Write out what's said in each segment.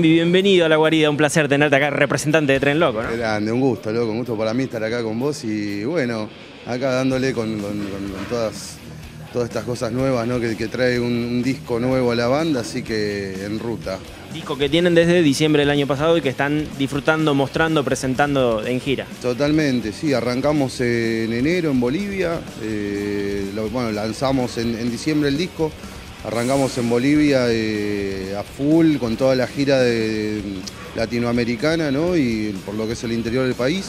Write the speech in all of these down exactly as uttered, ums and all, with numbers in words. Bienvenido a La Guarida, un placer tenerte acá, representante de Tren Loco, ¿no? Grande, un gusto, loco, un gusto para mí estar acá con vos y bueno, acá dándole con, con, con, con todas, todas estas cosas nuevas, ¿no? Que, que trae un, un disco nuevo a la banda, así que en ruta. Disco que tienen desde diciembre del año pasado y que están disfrutando, mostrando, presentando en gira. Totalmente, sí, arrancamos en enero en Bolivia, eh, lo, bueno, lanzamos en, en diciembre el disco. Arrancamos en Bolivia eh, a full con toda la gira de, de latinoamericana, ¿no? Y por lo que es el interior del país.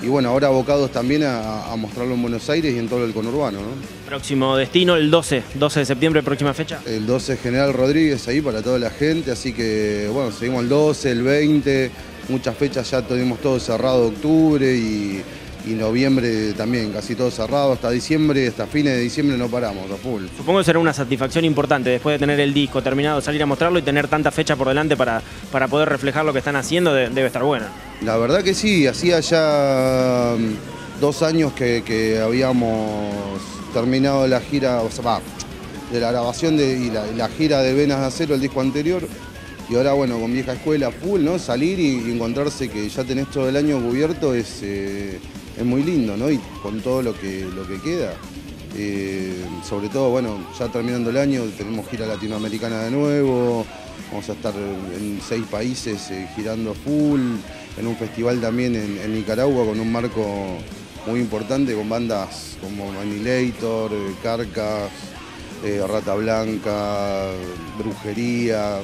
Y bueno, ahora abocados también a, a mostrarlo en Buenos Aires y en todo el conurbano, ¿no? Próximo destino, el doce de septiembre, próxima fecha. El doce General Rodríguez, ahí para toda la gente. Así que bueno, seguimos el doce, el veinte, muchas fechas ya tenemos todo cerrado, octubre y, y noviembre también, casi todo cerrado, hasta diciembre, hasta fines de diciembre no paramos, a full. Supongo que será una satisfacción importante después de tener el disco terminado, salir a mostrarlo y tener tanta fecha por delante para, para poder reflejar lo que están haciendo, de, debe estar buena. La verdad que sí, hacía ya dos años que, que habíamos terminado la gira, o sea, bah, de la grabación de, y la, la gira de Venas de Acero, el disco anterior, y ahora bueno, con Vieja Escuela, full, ¿no? Salir y, y encontrarse que ya tenés todo el año cubierto es... Eh, es muy lindo, ¿no? Y con todo lo que, lo que queda. Eh, sobre todo, bueno, ya terminando el año, tenemos gira latinoamericana de nuevo, vamos a estar en seis países eh, girando full, en un festival también en, en Nicaragua con un marco muy importante, con bandas como Annihilator, Carcass, eh, Rata Blanca, Brujería,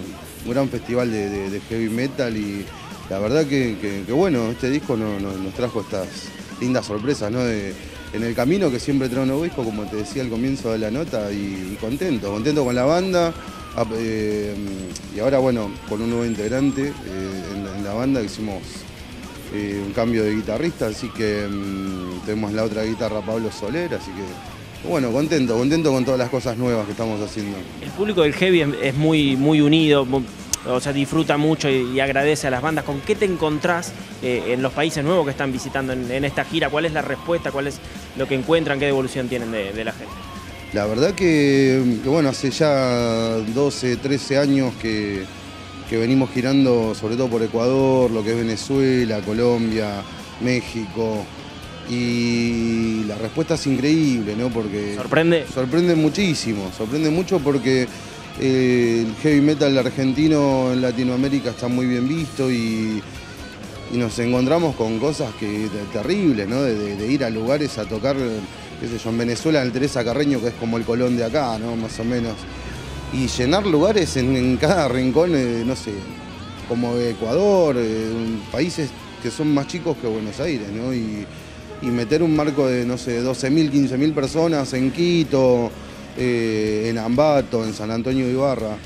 un gran festival de, de, de heavy metal y la verdad que, que, que bueno, este disco no, no, nos trajo estas lindas sorpresas, ¿no? De, en el camino que siempre trae un nuevo disco, como te decía al comienzo de la nota, y, y contento, contento con la banda, a, eh, y ahora bueno, con un nuevo integrante eh, en, en la banda, hicimos eh, un cambio de guitarrista, así que um, tenemos la otra guitarra, Pablo Soler, así que bueno, contento, contento con todas las cosas nuevas que estamos haciendo. El público del heavy es, es muy, muy unido, muy... o sea, disfruta mucho y agradece a las bandas. ¿Con qué te encontrás eh, en los países nuevos que están visitando en, en esta gira? ¿Cuál es la respuesta? ¿Cuál es lo que encuentran? ¿Qué devolución tienen de, de la gente? La verdad que, que, bueno, hace ya doce, trece años que, que venimos girando, sobre todo por Ecuador, lo que es Venezuela, Colombia, México. Y la respuesta es increíble, ¿no? Porque... ¿Sorprende? Sorprende muchísimo, sorprende mucho porque... el heavy metal argentino en Latinoamérica está muy bien visto y, y nos encontramos con cosas que, terribles, ¿no? De, de, de ir a lugares a tocar, qué sé yo, en Venezuela, en el Teresa Carreño, que es como el Colón de acá, ¿no? Más o menos. Y llenar lugares en, en cada rincón, eh, no sé, como Ecuador, eh, países que son más chicos que Buenos Aires, ¿no? Y, y meter un marco de, no sé, doce mil, quince mil personas en Quito... Eh, en Ambato, en San Antonio de Ibarra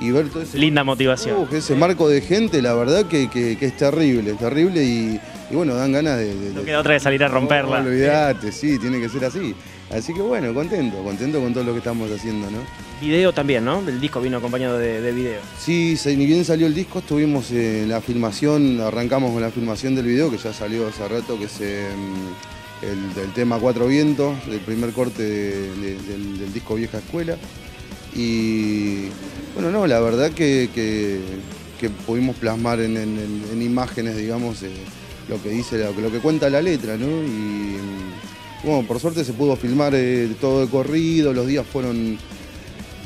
y ver todo ese... Linda motivación. Uh, ese marco de gente, la verdad que, que, que es terrible, es terrible y, y bueno, dan ganas de... de no queda de... otra de salir a romperla. No, no olvidate, sí, tiene que ser así. Así que bueno, contento, contento con todo lo que estamos haciendo, ¿no? Video también, ¿no? El disco vino acompañado de, de video. Sí, ni bien salió el disco, estuvimos en la filmación, arrancamos con la filmación del video que ya salió hace rato, que se... El, el tema Cuatro Vientos, el primer corte de, de, del, del disco Vieja Escuela. Y bueno, no, la verdad que, que, que pudimos plasmar en, en, en imágenes, digamos, eh, lo que dice, lo, lo que cuenta la letra, ¿no? Y bueno, por suerte se pudo filmar eh, todo de corrido, los días fueron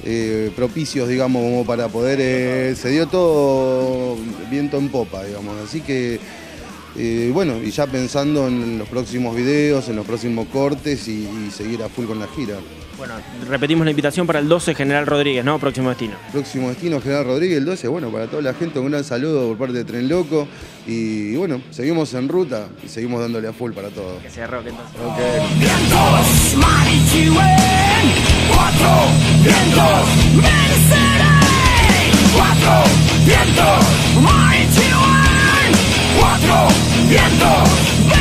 eh, propicios, digamos, como para poder... Eh, se dio todo viento en popa, digamos, así que... Eh, bueno, y ya pensando en los próximos videos, en los próximos cortes y, y seguir a full con la gira. Bueno, repetimos la invitación para el doce, General Rodríguez, ¿no? Próximo destino. Próximo destino, General Rodríguez, el doce. Bueno, para toda la gente, un gran saludo por parte de Tren Loco. Y bueno, seguimos en ruta y seguimos dándole a full para todos. Que se roque entonces. Okay. Cuatro vientos, Cuatro vientos, Cuatro vientos.